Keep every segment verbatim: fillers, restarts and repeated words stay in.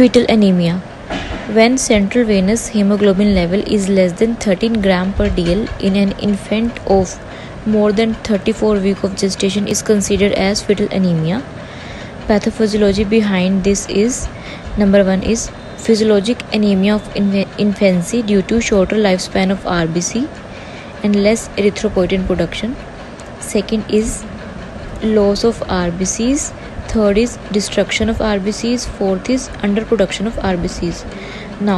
Fetal anemia. When central venous hemoglobin level is less than thirteen grams per deciliter in an infant of more than thirty-four weeks of gestation is considered as fetal anemia. Pathophysiology behind this is, number one is physiologic anemia of inf infancy due to shorter lifespan of R B C and less erythropoietin production. Second is loss of R B Cs. Third is destruction of R B Cs. Fourth is underproduction of R B Cs. Now,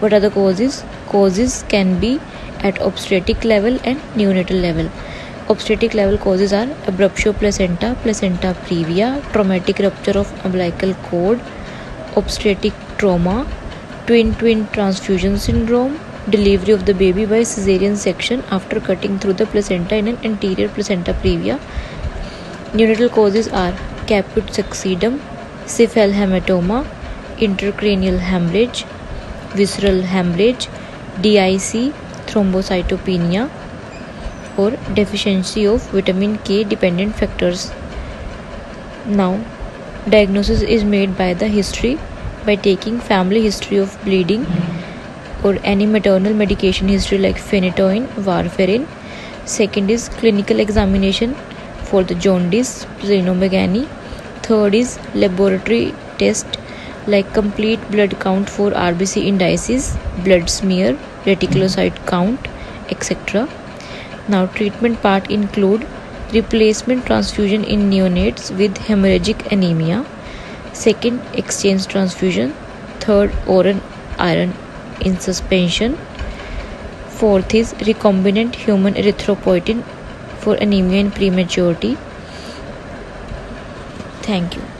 what are the causes? Causes can be at obstetric level and neonatal level. Obstetric level causes are abruptio placenta, placenta previa, traumatic rupture of umbilical cord, obstetric trauma, twin-twin transfusion syndrome, delivery of the baby by cesarean section after cutting through the placenta in an anterior placenta previa. Neonatal causes are caput succedum, cephalhematoma, intracranial hemorrhage, visceral hemorrhage, D I C, thrombocytopenia, or deficiency of vitamin K dependent factors. Now, diagnosis is made by the history, by taking family history of bleeding or any maternal medication history like phenytoin, warfarin. Second is clinical examination for the jaundice, planomegaly. Third is laboratory test like complete blood count for R B C indices, blood smear, reticulocyte count, et cetera. Now, treatment part include replacement transfusion in neonates with hemorrhagic anemia, second exchange transfusion, third oral iron in suspension, fourth is recombinant human erythropoietin for anemia in prematurity. Thank you.